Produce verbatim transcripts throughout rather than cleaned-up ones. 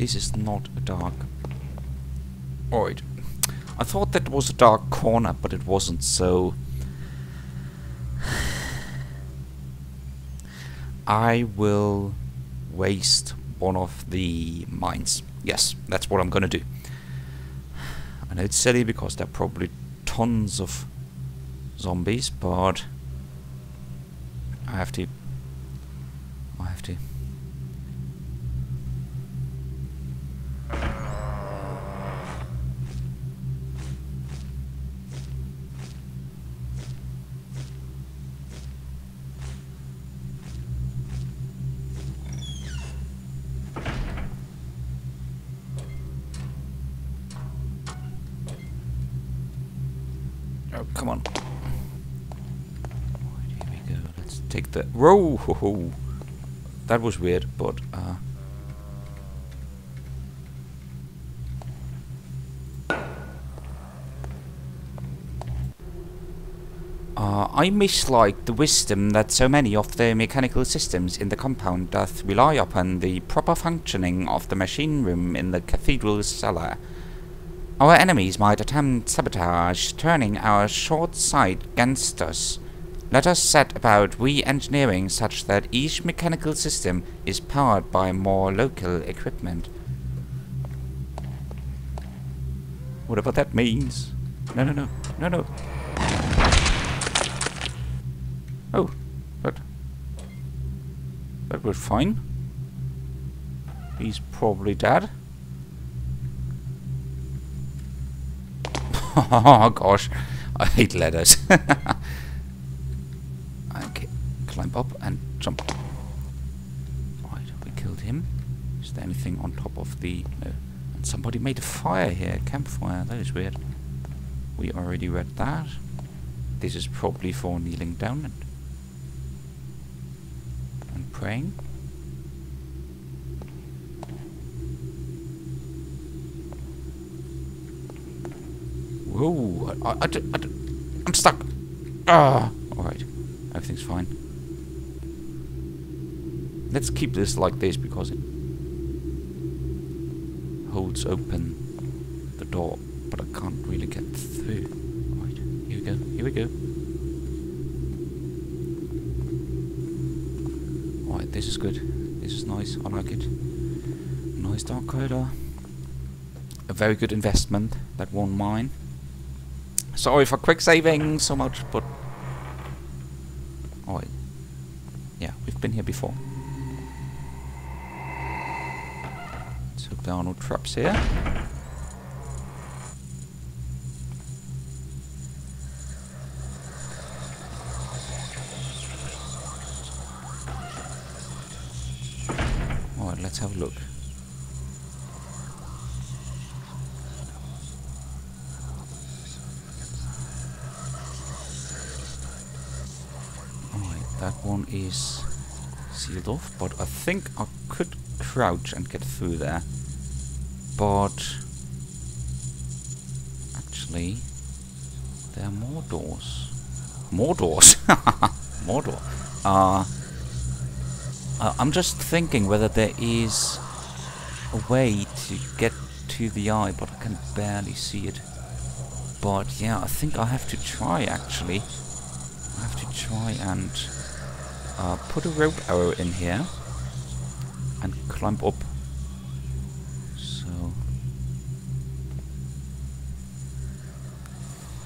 This is not a dark... Oh, it... I thought that was a dark corner, but it wasn't, so... I will waste one of the mines. Yes, that's what I'm gonna do. I know it's silly because there are probably tons of zombies, but I have to. I have to. Come on. Right, here we go. Let's take the... Whoa! Ho, ho. That was weird, but... Uh, uh, I mislike the wisdom that so many of the mechanical systems in the compound doth rely upon the proper functioning of the machine room in the cathedral cellar. Our enemies might attempt sabotage, turning our short sight against us. Let us set about re-engineering such that each mechanical system is powered by more local equipment. Whatever that means. No, no, no, no, no. Oh, that... That was fine. He's probably dead. Oh gosh, I hate ladders. Okay, climb up and jump. Right, we killed him. Is there anything on top of the... No. And somebody made a fire here, a campfire. That is weird. We already read that. This is probably for kneeling down and, and praying. Oh, I, I, I, I, I'm stuck. Ah, alright. Everything's fine. Let's keep this like this because it holds open the door, but I can't really get through. Right, here we go, here we go. Alright, this is good. This is nice, I like it. Nice dark corridor. A very good investment, that one mine. Sorry for quick saving so much, but... Oh, yeah, we've been here before. Let's hope there are no traps here. Alright, let's have a look. That one is sealed off, but I think I could crouch and get through there. But actually, there are more doors. More doors! More doors! Uh, uh, I'm just thinking whether there is a way to get to the eye, but I can barely see it. But yeah, I think I have to try actually. I have to try and... Uh, put a rope arrow in here and climb up. So,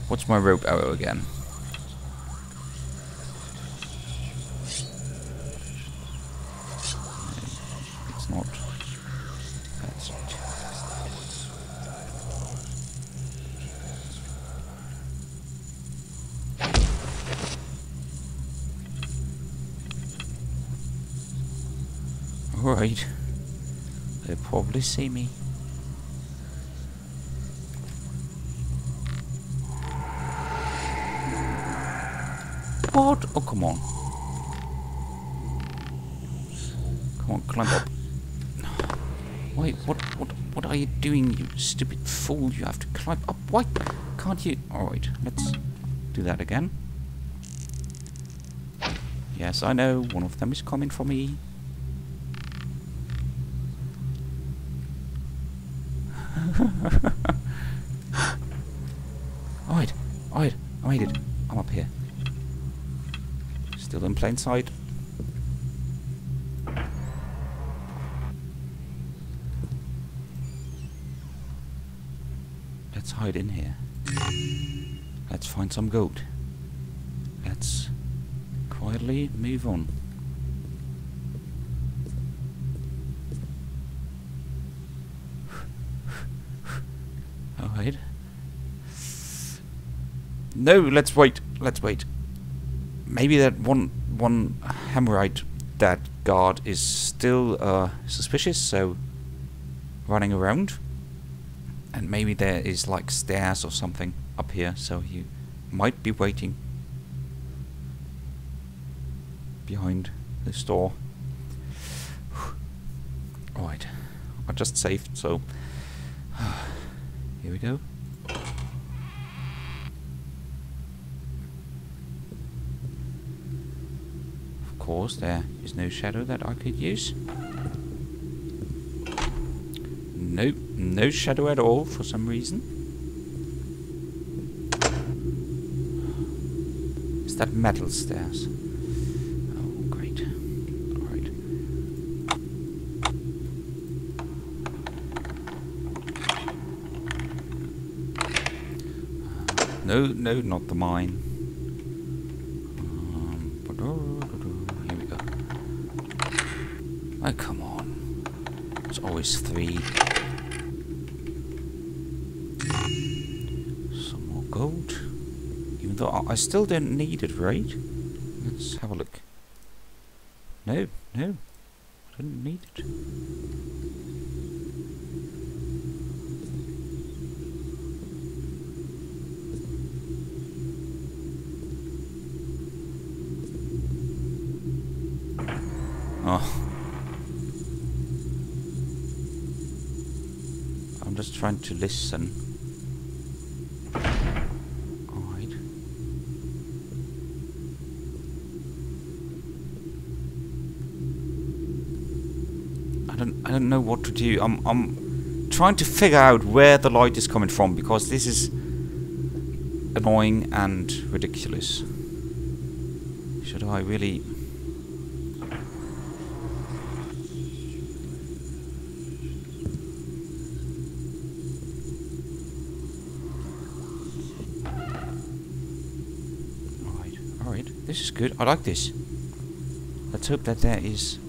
what's my rope arrow again? It's not. That's it. Alright, they'll probably see me. What? Oh, come on. Come on, climb up. Wait, what, what, what are you doing, you stupid fool? You have to climb up. Why can't you? Alright, let's do that again. Yes, I know, one of them is coming for me. Alright, alright, I made it. I'm up here. Still in plain sight. Let's hide in here. Let's find some gold. Let's quietly move on. Alright. No, let's wait. Let's wait. Maybe that one one Hammerite, that guard, is still uh, suspicious, so running around. And maybe there is like stairs or something up here, so he might be waiting behind this door. Alright, I just saved, so here we go. Of course, there is no shadow that I could use. Nope, no shadow at all for some reason. Is that metal stairs? Oh, great. Alright. Uh, no, no, not the mine. Um, here we go. Oh, come on. There's always three. Gold, even though I still don't need it, right? Let's have a look. No, no, I don't need it. Oh, I'm just trying to listen. I don't know what to do. I'm, I'm trying to figure out where the light is coming from, because this is annoying and ridiculous. Should I really... Alright, alright. This is good. I like this. Let's hope that there is...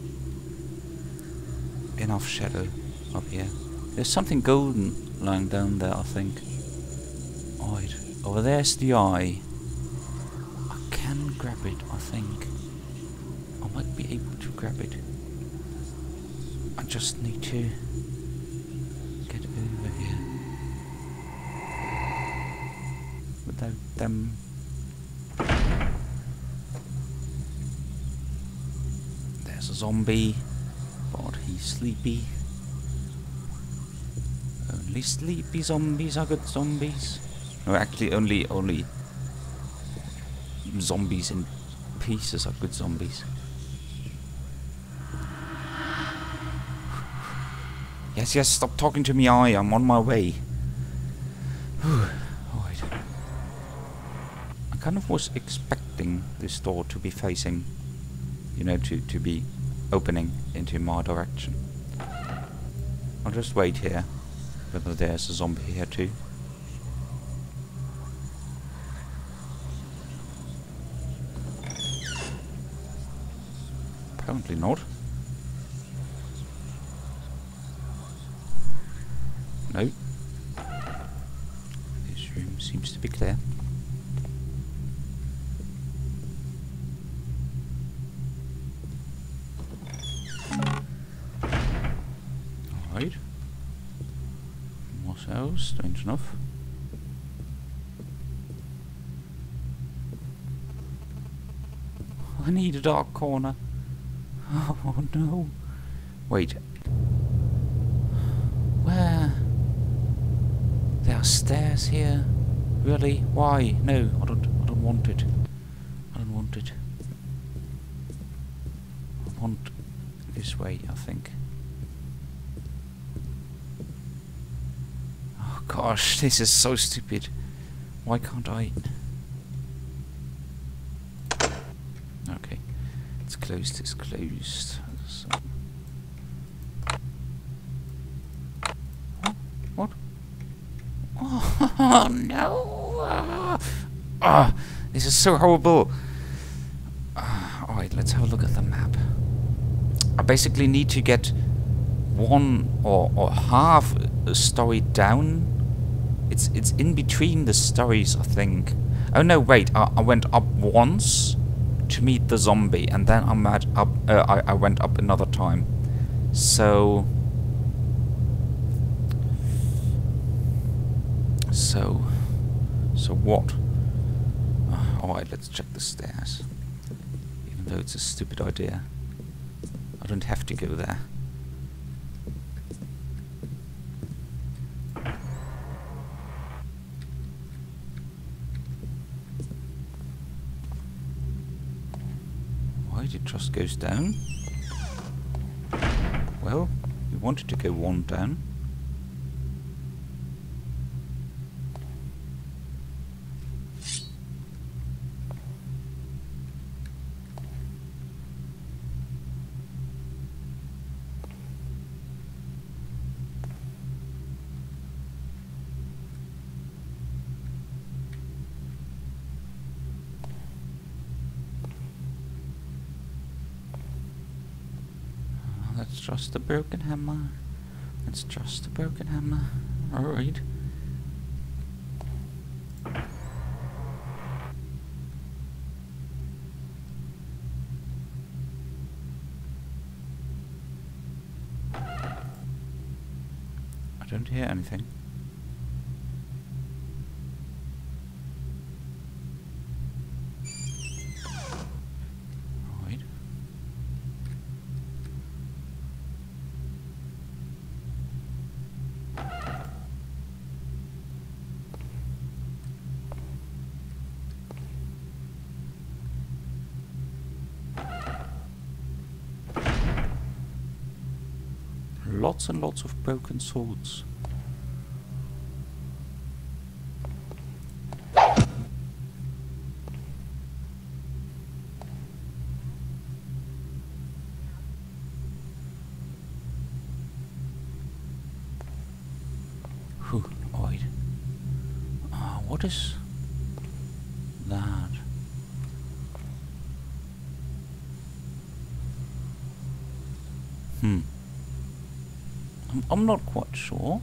enough shadow up here. There's something golden lying down there, I think. Alright, over there's the eye. I can grab it, I think. I might be able to grab it. I just need to get over here without them. There's a zombie. Sleepy. Only sleepy zombies are good zombies. No, actually, only only zombies in pieces are good zombies. Yes, yes. Stop talking to me, I. I'm on my way. Alright. I kind of was expecting this door to be facing, you know, to to be. Opening into my direction. I'll just wait here, whether there's a zombie here too. Apparently not. No. This room seems to be clear. Strange enough. I need a dark corner. Oh no. Wait. Where? There are stairs here. Really? Why? No, I don't I don't want it. I don't want it. I want this way, I think. gosh, this is so stupid. Why can't I? Okay. It's closed, it's closed. So. What? Oh, no! Ah, oh, this is so horrible! Uh, Alright, let's have a look at the map. I basically need to get one or, or half a story down. It's it's in between the stories, I think. Oh no, wait, I, I went up once to meet the zombie, and then I'm at up, uh, I, I went up another time. So... So... So what? Uh, Alright, let's check the stairs. Even though it's a stupid idea. I don't have to go there. Why did it just goes down? Well, we wanted to go one down. Just a broken hammer. It's just a broken hammer. Alright. I don't hear anything. Lots and lots of broken swords. Whew, oid. Ah, what is that? Hmm. I'm not quite sure.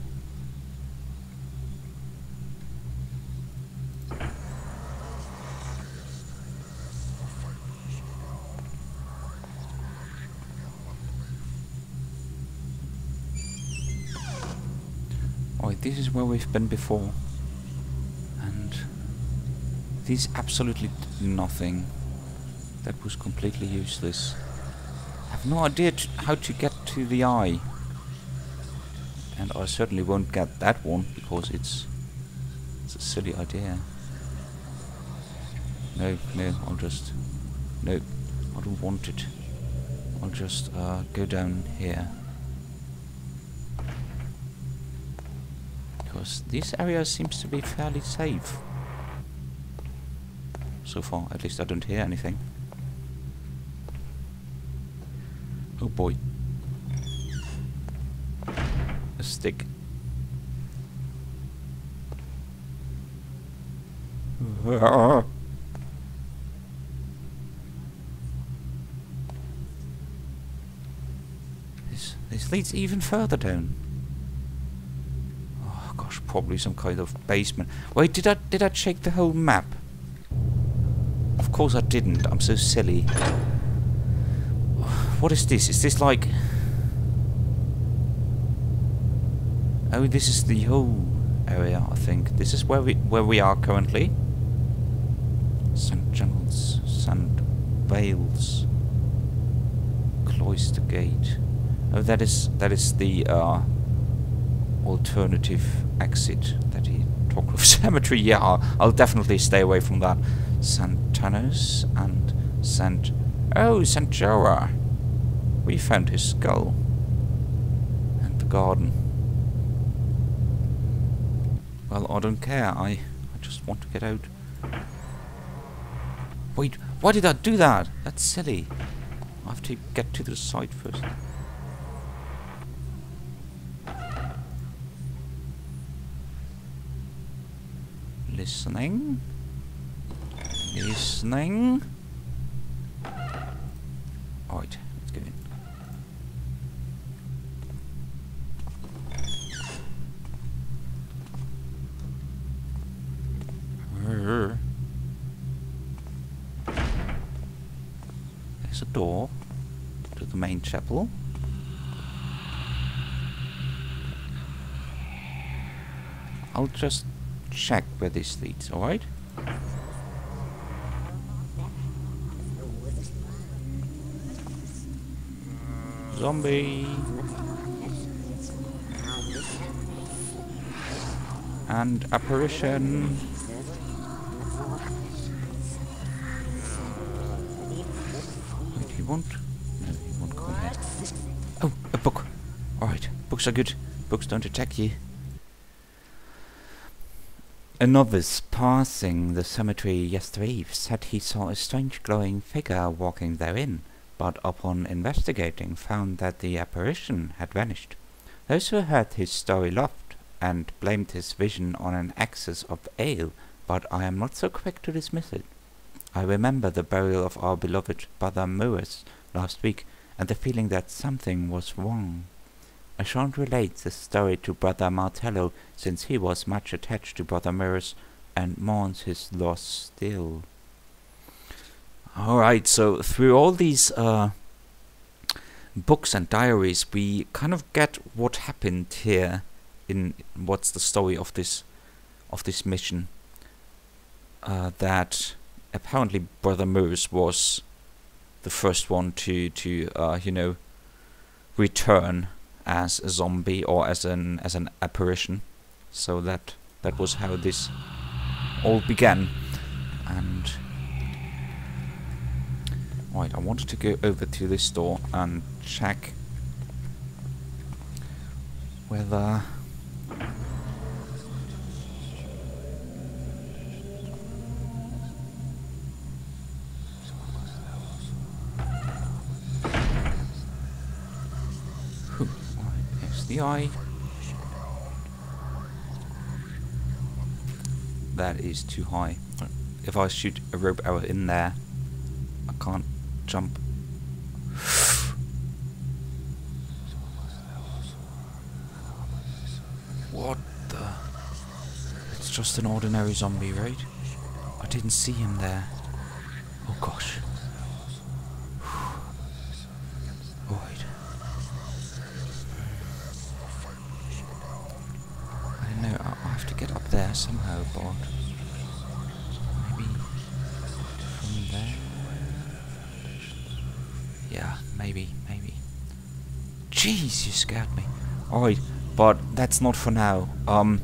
Oh, this is where we've been before. And these absolutely did nothing. That was completely useless. I have no idea how to get to the eye. And I certainly won't get that one, because it's, it's a silly idea. No, no, I'll just... No, I don't want it. I'll just uh, go down here. Because this area seems to be fairly safe. So far, at least I don't hear anything. Oh boy. Stick. Oh, this this leads even further down. Oh gosh, probably some kind of basement. Wait, did I did I check the whole map? Of course I didn't. I'm so silly. What is this? Is this like? Oh, this is the whole area, I think. This is where we where we are currently. Sand Jungles, Sand Vales, Cloister Gate. Oh, that is that is the uh, alternative exit that he talked of. Cemetery, yeah, I'll, I'll definitely stay away from that. Santanos and Sant. Oh, Saint Jora. We found his skull. And the garden. Well, I don't care. I, I just want to get out. Wait, why did I do that? That's silly. I have to get to the side first. Listening. Listening. Alright, let's go in. There's a door to the main chapel. I'll just check where this leads, alright? Zombie! And apparition! Wait, he won't? No, he won't go ahead. Oh, a book! Alright, books are good. Books don't attack you. A novice passing the cemetery yesterday eve said he saw a strange glowing figure walking therein, but upon investigating found that the apparition had vanished. Those who heard his story laughed and blamed his vision on an excess of ale, but I am not so quick to dismiss it. I remember the burial of our beloved Brother Murus last week, and the feeling that something was wrong. I shan't relate this story to Brother Martello, since he was much attached to Brother Murus and mourns his loss still. Alright, so through all these uh, books and diaries, we kind of get what happened here in what's the story of this of this mission. Uh, that apparently Brother Murus was the first one to, to uh, you know, return as a zombie or as an as an apparition, so that that was how this all began. And right, I wanted to go over to this door and check whether the eye. That is too high. If I shoot a rope arrow in there, I can't jump. What the? It's just an ordinary zombie, right? I didn't see him there. Oh gosh. Somehow, but maybe from there. Yeah, maybe, maybe. Jeez, you scared me. Alright, but that's not for now. Um,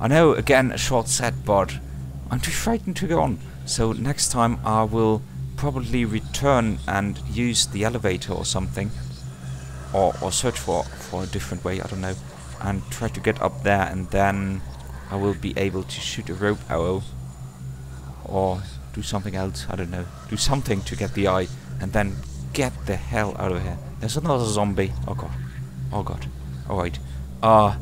I know, again, a short set, but I'm too frightened to go on. So next time I will probably return and use the elevator or something, or or search for for a different way. I don't know, and try to get up there, and then I will be able to shoot a rope arrow or do something else, I don't know. Do something to get the eye and then get the hell out of here. There's another zombie. Oh god. Oh god. Alright. Uh,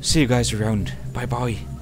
see you guys around. Bye bye.